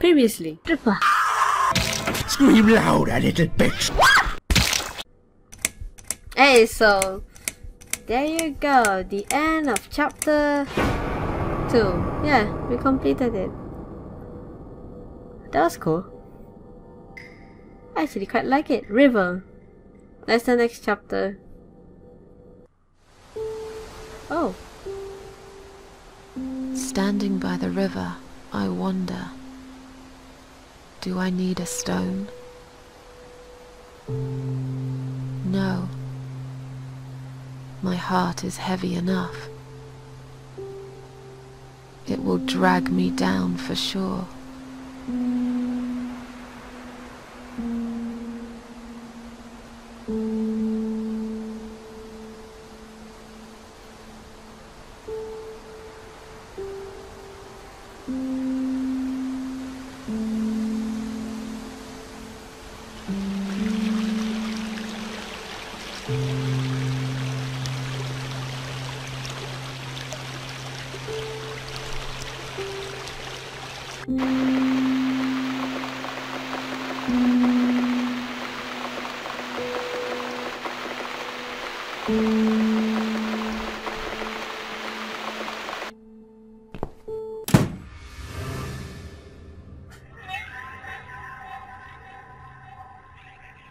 previously. Tripper. Scream louder, little bitch. Hey, so there you go, the end of chapter 2. Yeah, we completed it. That was cool. I actually quite like it. River. That's the next chapter. Oh. Standing by the river, I wonder. Do I need a stone? No. My heart is heavy enough. It will drag me down for sure.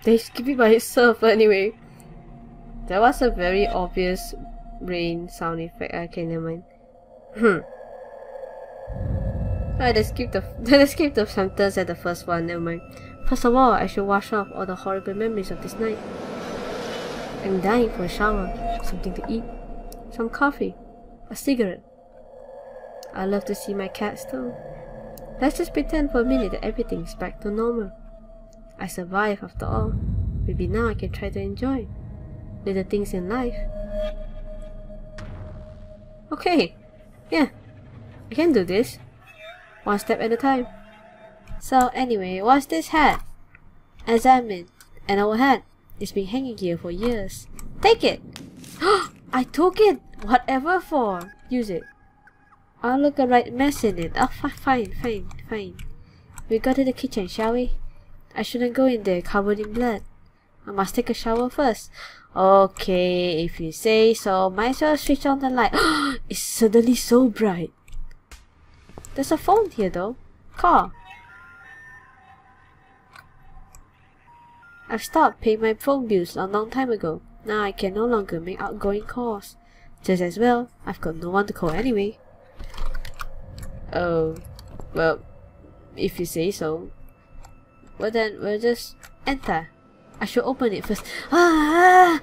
They skip it by itself anyway. That was a very obvious rain sound effect. Okay, never mind. Alright, let's skip the sentence at the first one, never mind. First of all, I should wash off all the horrible memories of this night. I'm dying for a shower, something to eat, some coffee, a cigarette. I love to see my cats too. Let's just pretend for a minute that everything's back to normal. I survived after all. Maybe now I can try to enjoy little things in life. Okay, yeah, I can do this. One step at a time. So anyway, what's this hat? Examine. An old hat. It's been hanging here for years. Take it! I took it! Whatever for! Use it. I'll look a right mess in it. Oh, fine. We go to the kitchen, shall we? I shouldn't go in there covered in blood. I must take a shower first. Okay, if you say so. Might as well switch on the light. It's suddenly so bright. There's a phone here though. Call. I've stopped paying my phone bills a long time ago. Now I can no longer make outgoing calls. Just as well, I've got no one to call anyway. Oh, well, if you say so. Well then, we'll just enter. I should open it first. Ah!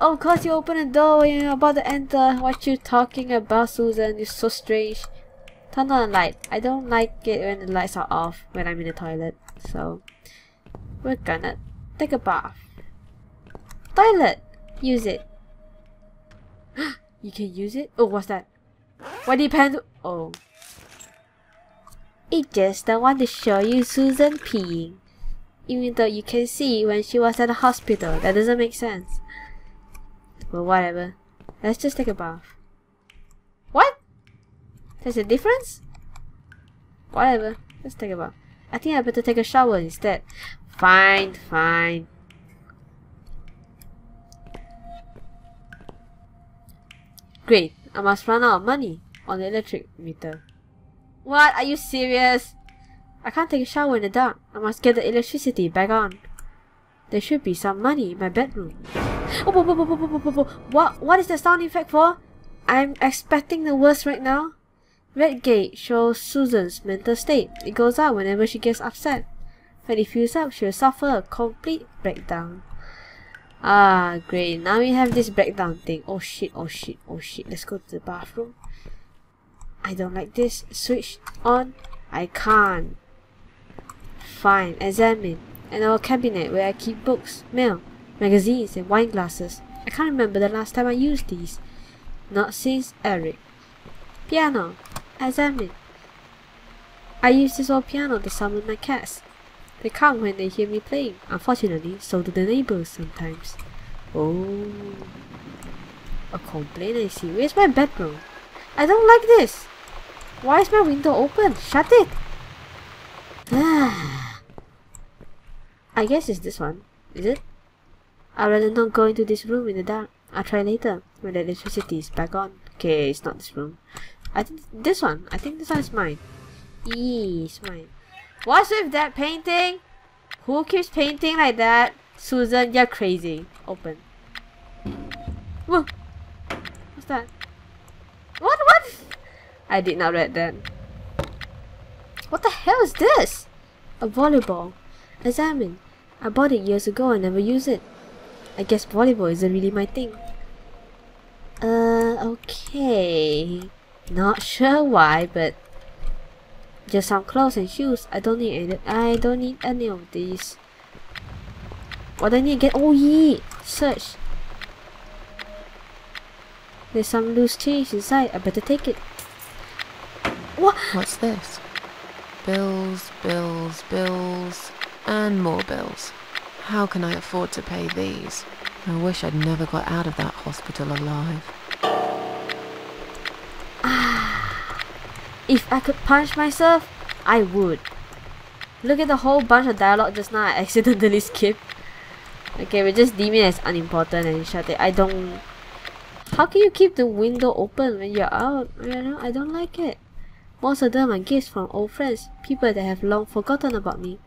Of course you open the door when you're about to enter. What you talking about, Susan? It's so strange. Turn on the light. I don't like it when the lights are off when I'm in the toilet. So, we're gonna take a bath. Toilet! Use it. You can use it? Oh, what's that? Why did Pan do? Oh. It's just the one to show you Susan peeing. Even though you can see when she was at the hospital. That doesn't make sense. Well, whatever. Let's just take a bath. What? There's a difference? Whatever. Let's take a bath. I think I better take a shower instead. Fine. Great. I must run out of money on the electric meter. What? Are you serious? I can't take a shower in the dark. I must get the electricity back on. There should be some money in my bedroom. Oh, what is that sound effect for? I'm expecting the worst right now. Red gate shows Susan's mental state. It goes up whenever she gets upset. When it fills up, she'll suffer a complete breakdown. Ah, great. Now we have this breakdown thing. Oh shit. Let's go to the bathroom. I don't like this. Switch on. I can't. Fine. Examine. In our cabinet where I keep books, mail, magazines and wine glasses. I can't remember the last time I used these. Not since Eric. Piano. Examine. I use this old piano to summon my cats. They come when they hear me playing. Unfortunately, so do the neighbors sometimes. Oh. A complaint, I see. Where's my bedroom? I don't like this. Why is my window open? Shut it! I guess it's this one, is it? I'd rather not go into this room in the dark. I'll try later, when the electricity is back on. Okay, it's not this room. I think this one is mine. Eee, it's mine. What's with that painting? Who keeps painting like that? Susan, you're crazy. Open. Whoa! What's that? What? I did not read that. What the hell is this? A volleyball. Examine. I bought it years ago and never used it. I guess volleyball isn't really my thing. Okay. Not sure why, but just some clothes and shoes. I don't need any of these. What do I need to get? Oh yeah! Search. There's some loose change inside. I better take it. What? What's this? Bills, bills, bills, and more bills. How can I afford to pay these? I wish I'd never got out of that hospital alive. If I could punch myself, I would. Look at the whole bunch of dialogue just now I accidentally skipped. Okay, we'll just deem it as unimportant and shut it. How can you keep the window open when you're out? I don't like it. Most of them are gifts from old friends, people that have long forgotten about me.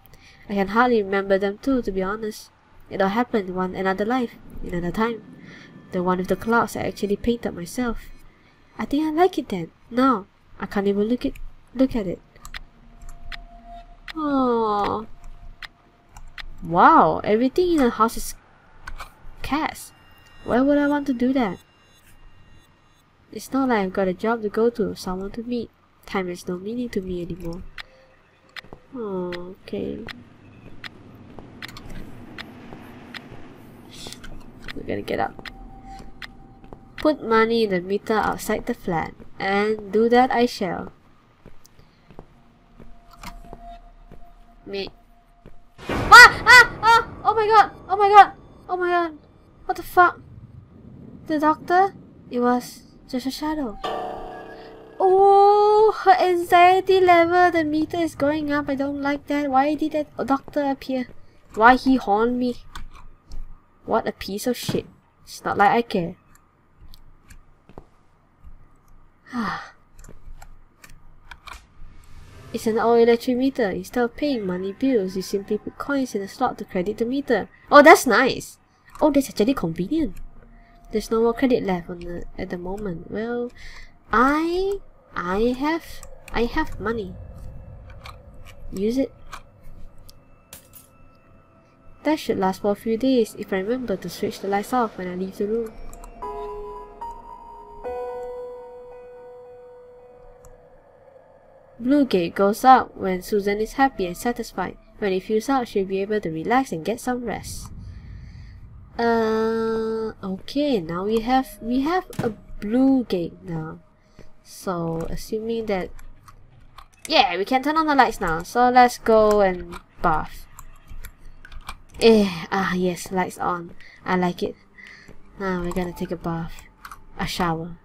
I can hardly remember them too, to be honest. It all happened one another life, in another time. The one with the clouds I actually painted myself. I think I like it then. Now, I can't even look at it. Oh. Wow, everything in the house is cast. Why would I want to do that? It's not like I've got a job to go to, someone to meet. Time has no meaning to me anymore. Oh, okay. We're gonna get up. Put money in the meter outside the flat. And do that I shall. Me. Oh my god! Oh my god! Oh my god! What the fuck? The doctor? It was just a shadow. Oh, her anxiety level, the meter is going up. I don't like that. Why did that doctor appear? Why he horned me? What a piece of shit. It's not like I care. It's an old electric meter. Instead of paying money bills, you simply put coins in a slot to credit the meter. Oh, that's nice. Oh, that's actually convenient. There's no more credit left at the moment. Well, I have money. Use it. That should last for a few days if I remember to switch the lights off when I leave the room. Blue gate goes up when Susan is happy and satisfied. When it fills out, she'll be able to relax and get some rest. Okay, now we have a blue gate now. So, assuming that... Yeah, we can turn on the lights now. So, let's go and bath. Yes, lights on. I like it. Now, we're gonna take a bath. A shower.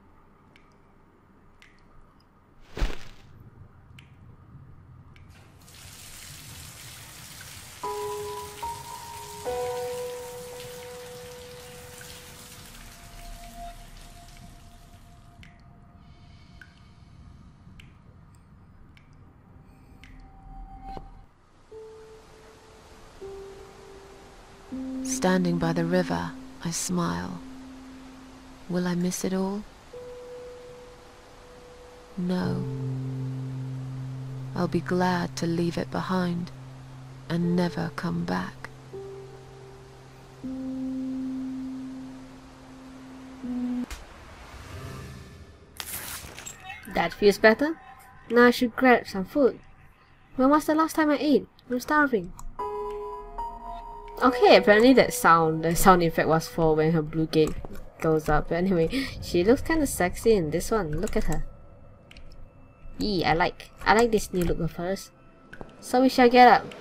Standing by the river, I smile. Will I miss it all? No. I'll be glad to leave it behind and never come back. That feels better. Now I should grab some food. When was the last time I ate? I'm starving. Okay, apparently the sound effect was for when her blue gate goes up. But anyway, she looks kind of sexy in this one. Look at her. Yee, I like this new look of hers. So we shall get up.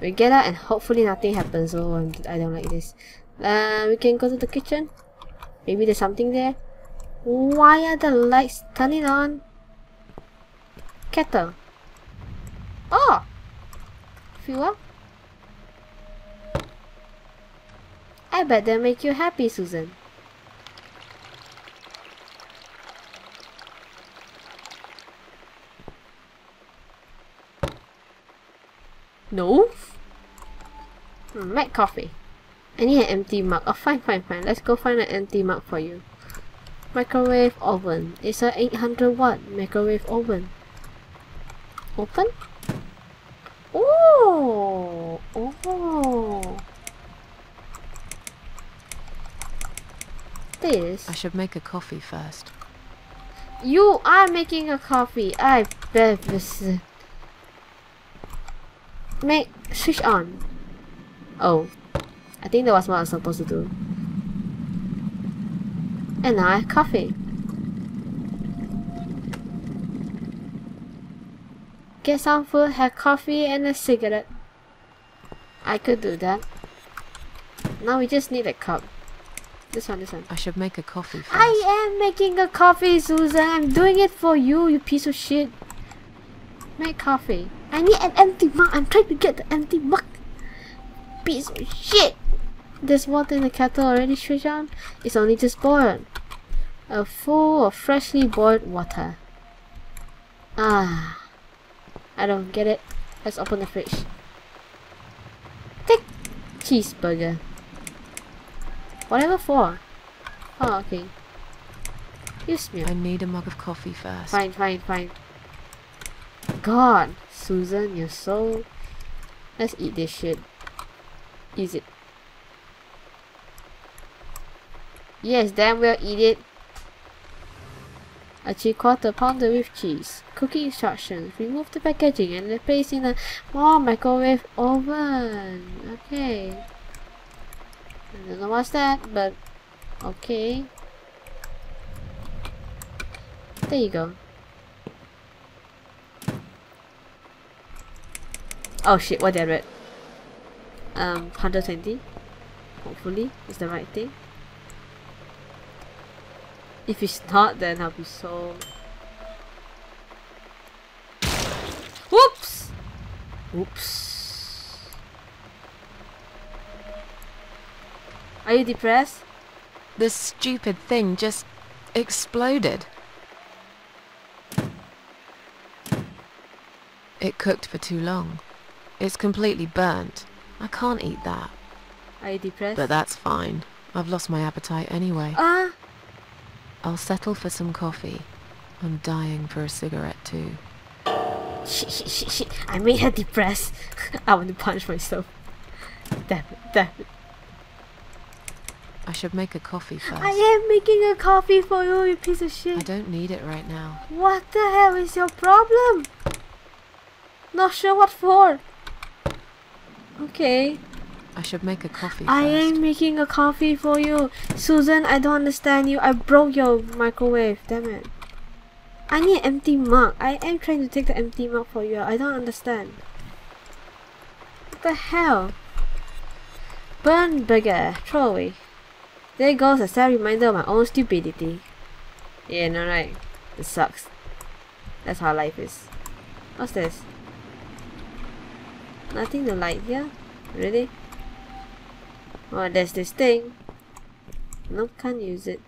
We get up and hopefully nothing happens. Oh, I don't like this. We can go to the kitchen. Maybe there's something there. Why are the lights turning on? Kettle. Oh, you up. I bet they'll make you happy, Susan. No? Right, coffee. I need an empty mug. Oh, fine. Let's go find an empty mug for you. Microwave oven. It's an 800-watt microwave oven. Open? Oh! Oh! This. I should make a coffee first. You are making a coffee. I bet this. Make. Switch on. Oh. I think that was what I was supposed to do. And now I have coffee. Get some food, have coffee and a cigarette. I could do that. Now we just need a cup. This one. I should make a coffee first. I am making a coffee, Susan. I'm doing it for you, you piece of shit. Make coffee. I need an empty mug. I'm trying to get the empty mug. Piece of shit. There's water in the kettle already, Susan. It's only just boiled. A full of freshly boiled water. Ah. I don't get it. Let's open the fridge. Take cheeseburger. Whatever for. Oh, okay. You smell. I need a mug of coffee first. Fine. God, Susan, you're so... Let's eat this shit. Eat it. Yes, damn well eat it. A three-quarter pounder with cheese. Cooking instructions. Remove the packaging and place in a warm microwave oven. Okay. I don't know what's that, but okay. There you go. Oh shit, what did I read? 120. Hopefully, it's the right thing. If it's not, then I'll be so... Whoops! Whoops. Are you depressed? The stupid thing just exploded. It cooked for too long. It's completely burnt. I can't eat that. Are you depressed? But that's fine. I've lost my appetite anyway. I'll settle for some coffee. I'm dying for a cigarette too. Shit. I made her depressed. I want to punch myself. Damn it. I should make a coffee first. I am making a coffee for you, you piece of shit. I don't need it right now. What the hell is your problem? Not sure what for. Okay. I should make a coffee first. I am making a coffee for you. Susan, I don't understand you. I broke your microwave. Damn it. I need an empty mug. I am trying to take the empty mug for you. I don't understand. What the hell? Burn burger. Throw away. There goes a sad reminder of my own stupidity. Yeah, no right. It sucks. That's how life is. What's this? Nothing to light here? Really? Oh, there's this thing. Nope, can't use it.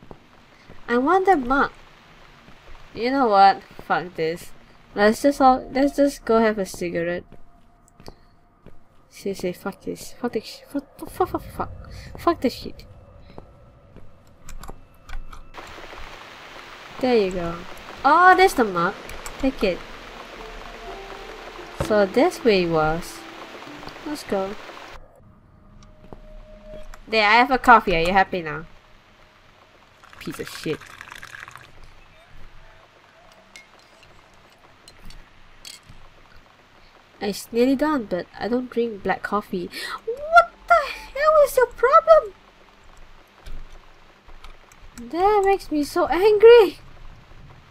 I want that mug. You know what? Fuck this. Let's just go have a cigarette. Say fuck this. Fuck this shit. There you go. Oh, there's the mug. Take it. So that's where it was. Let's go. There, I have a coffee. Are you happy now? Piece of shit. It's nearly done, but I don't drink black coffee. What the hell is your problem? That makes me so angry.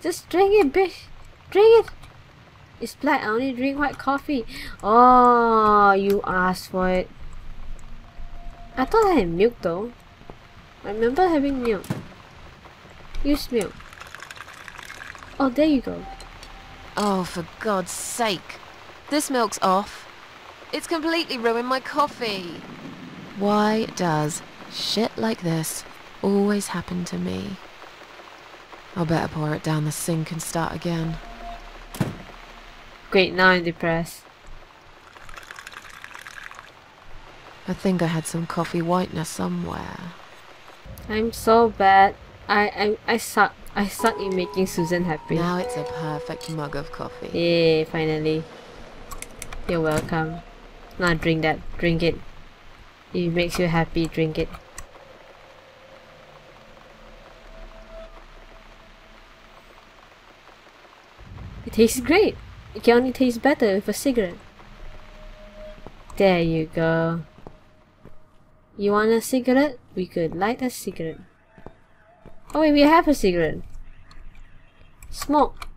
Just drink it, bitch. Drink it. It's black. I only drink white coffee. Oh, you asked for it. I thought I had milk though. I remember having milk. Use milk. Oh, there you go. Oh, for God's sake. This milk's off. It's completely ruined my coffee. Why does shit like this always happen to me? I'll better pour it down the sink and start again. Great, now I'm depressed. I think I had some coffee whitener somewhere. I'm so bad. I suck. I suck in making Susan happy. Now it's a perfect mug of coffee. Yay, finally. You're welcome. Now drink that. Drink it. If it makes you happy, drink it. It tastes great. It can only taste better with a cigarette. There you go. You want a cigarette? We could light a cigarette. Oh wait, we have a cigarette. Smoke.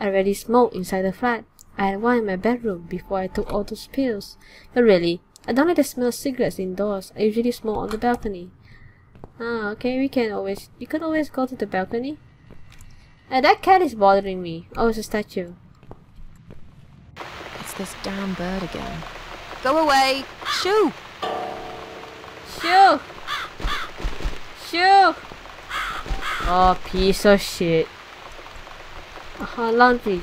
I already smoked inside the flat. I had one in my bedroom before I took all those pills. But really, I don't like the smell of cigarettes indoors. I usually smoke on the balcony. Ah, okay, we could always go to the balcony. And that cat is bothering me. Oh, it's a statue. It's this damn bird again. Go away! Shoo! Shoo! Shoo! Oh, piece of shit. Aha, laundry.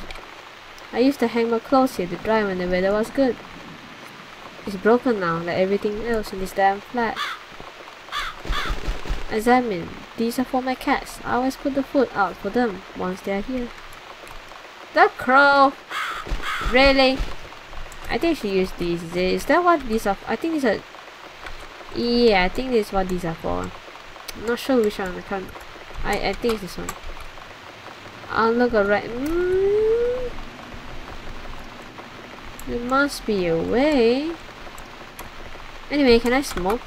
I used to hang my clothes here to dry when the weather was good. It's broken now, like everything else in this damn flat. Examine. These are for my cats. I always put the food out for them once they are here. The crow! Really? I think she used these. Is that what these are for? I think these are... Yeah, I think this is what these are for. I'm not sure which one. I think it's this one. I'll look around. Mm. There must be a way. Anyway, can I smoke?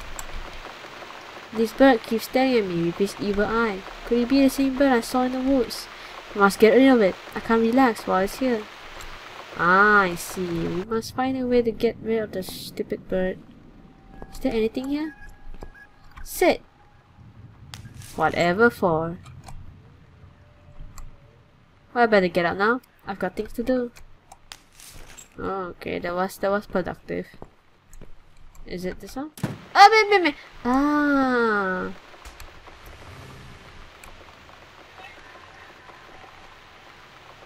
This bird keeps staring at me with his evil eye. Could it be the same bird I saw in the woods? I must get rid of it. I can't relax while it's here. Ah, I see. We must find a way to get rid of the stupid bird. Is there anything here? Sit! Whatever for. Well, I better get out now. I've got things to do. Oh, okay, that was productive. Is it this one? Ah, baby! Ah!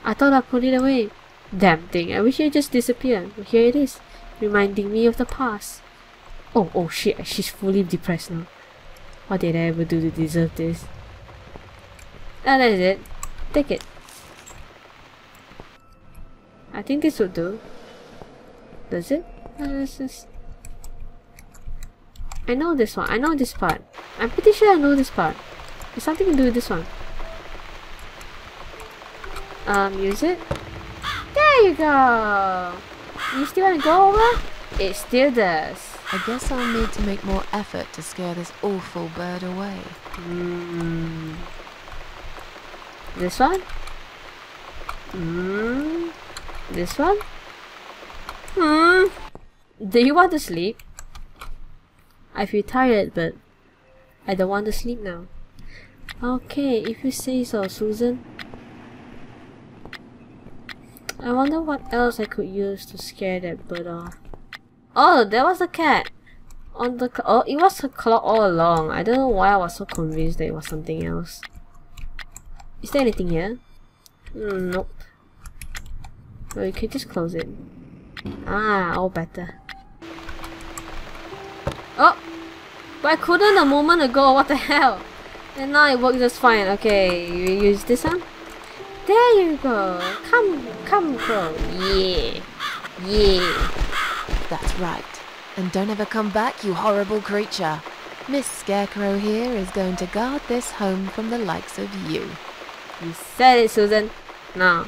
I thought I put it away. Damn thing! I wish it just disappeared. But here it is, reminding me of the past. Oh shit! She's fully depressed now. What did I ever do to deserve this? Ah, that is it. Take it. I think this will do. Does it? I know this one. I know this part. I'm pretty sure I know this part. It's something to do with this one. Use it. There you go. You still want to go over? It still does. I guess I'll need to make more effort to scare this awful bird away. Mm. This one? Mm. This one? Mm. Do you want to sleep? I feel tired, but I don't want to sleep now. Okay, if you say so, Susan. I wonder what else I could use to scare that bird off. Oh, there was a cat on the oh, it was a clock all along. I don't know why I was so convinced that it was something else. Is there anything here? Nope. Well, you can just close it. Ah, all better. Oh, but I couldn't a moment ago. What the hell? And now it works just fine. Okay, you use this one. There you go. Come, crow. Yeah, yeah. That's right. And don't ever come back, you horrible creature. Miss Scarecrow here is going to guard this home from the likes of you. You said it, Susan. Now,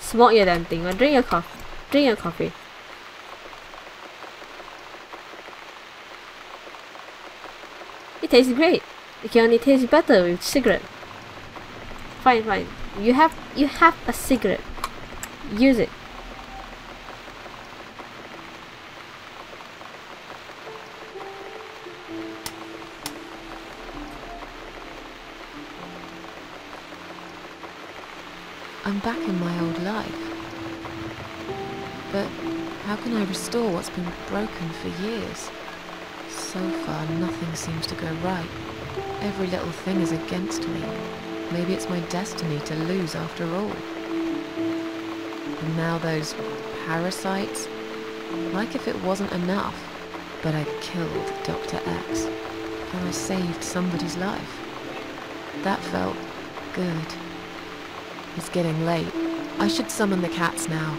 smoke your damn thing or drink your coffee. Drink your coffee. It tastes great. It can only taste better with cigarette. Fine. You have a cigarette. Use it. I'm back in my old life, but How can I restore what's been broken for years? So far, nothing seems to go right. Every little thing is against me. Maybe it's my destiny to lose after all. And now those parasites, like if it wasn't enough, but I killed Dr. X, and I saved somebody's life. That felt good. It's getting late. I should summon the cats now.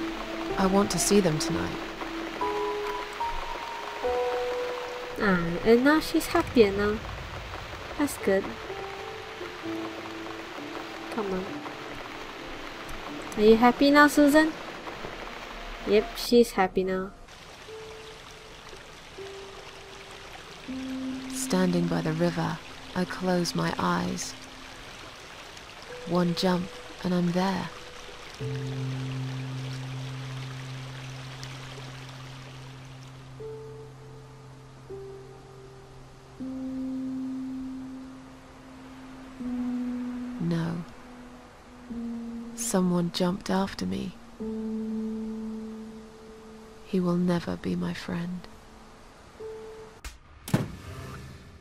I want to see them tonight. Ah, and now she's happier now. That's good. Come on. Are you happy now, Susan? Yep, she's happy now. Standing by the river, I close my eyes. One jump, and I'm there. No. Someone jumped after me. He will never be my friend.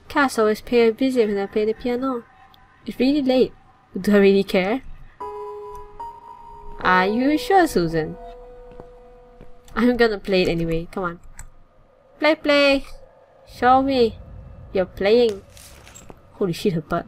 Cats always appear busy when I play the piano. It's really late. Do I really care? Are you sure, Susan? I'm gonna play it anyway. Come on. Play, play! Show me! You're playing! Holy shit, her butt.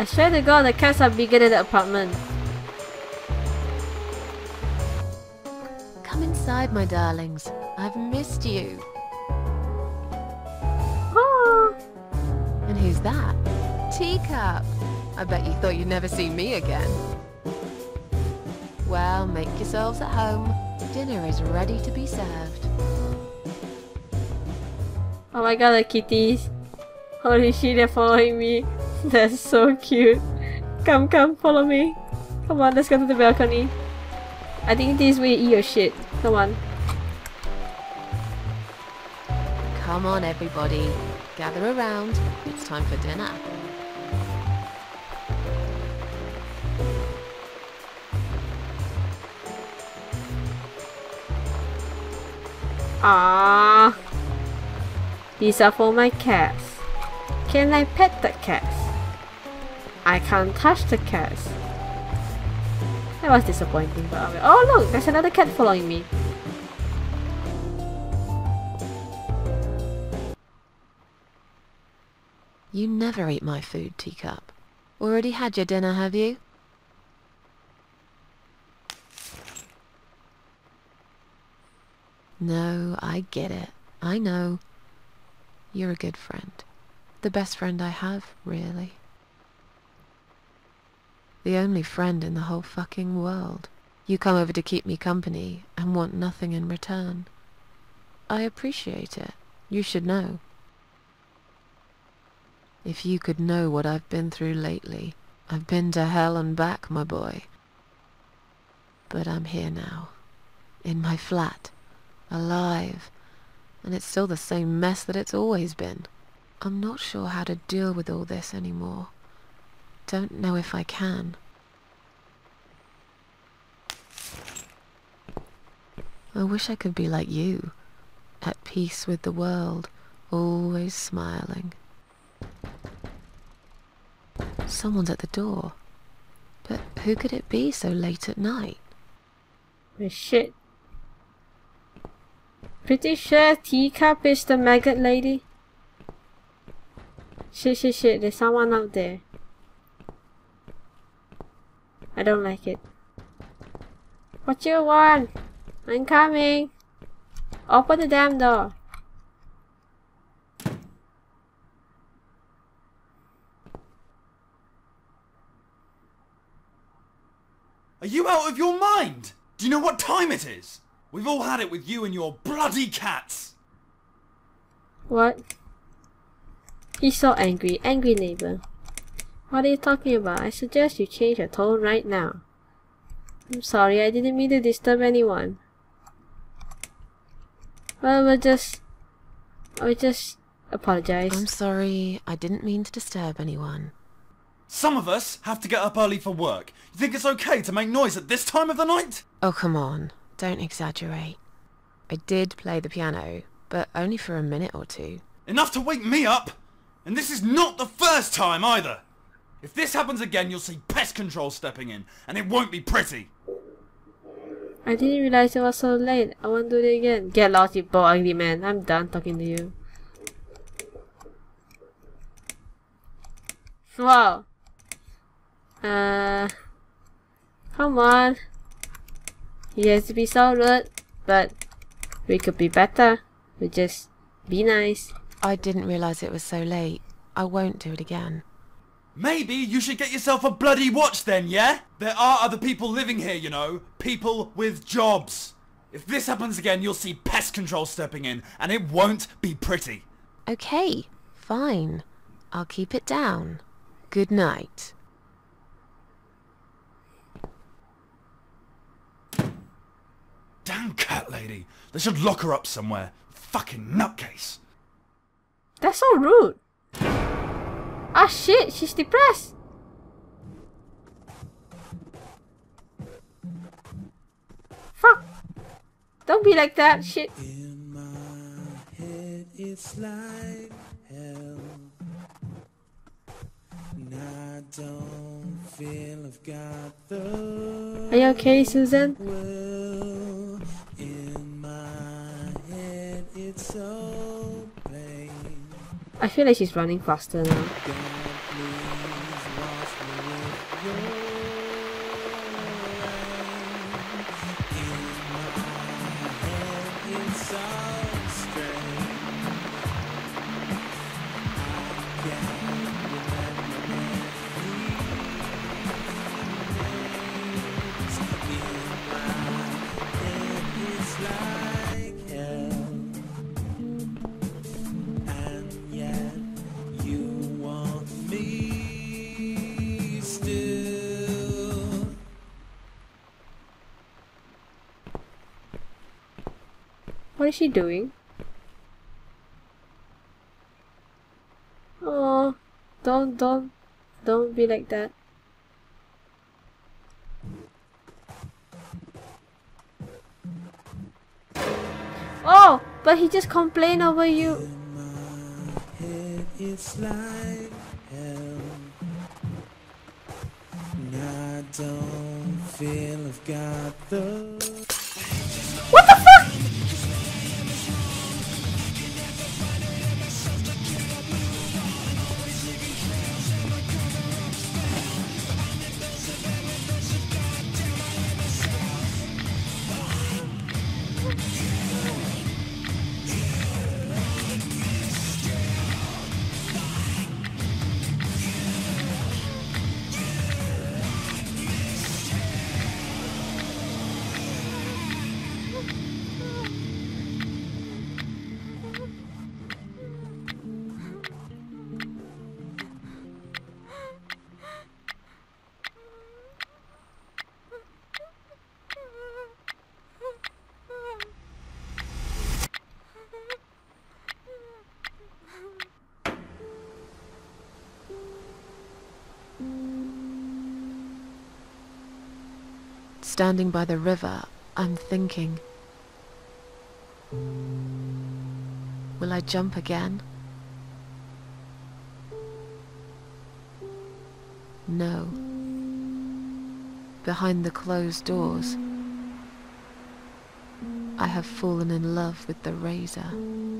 I swear to God, the cats are bigger than the apartment. Come inside, my darlings. I've missed you. Oh. And who's that? Teacup. I bet you thought you'd never see me again. Well, make yourselves at home. Dinner is ready to be served. Oh my God, the kitties. Holy shit, they're following me. That's so cute. Come, come, follow me. Come on, let's go to the balcony. I think this way eat your shit. Come on. Come on, everybody. Gather around. It's time for dinner. Ah, these are for my cats. Can I pet the cats? I can't touch the cats. That was disappointing, but oh look, there's another cat following me. You never eat my food, Teacup. Already had your dinner, have you? No, I get it. I know. You're a good friend. The best friend I have, really. The only friend in the whole fucking world. You come over to keep me company and want nothing in return. I appreciate it. You should know. If you could know what I've been through lately. I've been to hell and back, my boy. But I'm here now. In my flat. Alive. And it's still the same mess that it's always been. I'm not sure how to deal with all this anymore. Don't know if I can. I wish I could be like you, at peace with the world, always smiling. Someone's at the door. But who could it be so late at night? Oh, shit. Pretty sure Teacup is the maggot lady. Shit, shit, shit, there's someone out there. I don't like it. What you want? I'm coming. Open the damn door. Are you out of your mind? Do you know what time it is? We've all had it with you and your bloody cats! What? He's so angry. Angry neighbor. What are you talking about? I suggest you change your tone right now. I'm sorry, I didn't mean to disturb anyone. Well, we'll just apologize. I'm sorry, I didn't mean to disturb anyone. Some of us have to get up early for work. You think it's okay to make noise at this time of the night? Oh, come on. Don't exaggerate. I did play the piano, but only for a minute or two. Enough to wake me up! And this is not the first time either! If this happens again, you'll see pest control stepping in, and it won't be pretty! I didn't realize it was so late. I won't do it again. Get lost, you bald ugly man. I'm done talking to you. Wow! Come on. He has to be so rude, but we could be better. We just be nice. I didn't realize it was so late. I won't do it again. Maybe you should get yourself a bloody watch then, yeah? There are other people living here, you know. People with jobs. If this happens again, you'll see pest control stepping in, and it won't be pretty. Okay, fine. I'll keep it down. Good night. Damn cat lady. They should lock her up somewhere. Fucking nutcase. That's so rude. Ah shit, she's depressed. Fuck. Don't be like that, shit. In my head it's like hell. I don't feel I've got the... Are you okay, Susan? Well, in my head it's so plain. I feel like she's running faster now. What is she doing? Oh, don't be like that. Oh, but he just complained over you. In my head, it's like hell. I don't feel I've got the... What the fuck? Standing by the river, I'm thinking. Will I jump again? No. Behind the closed doors, I have fallen in love with the razor.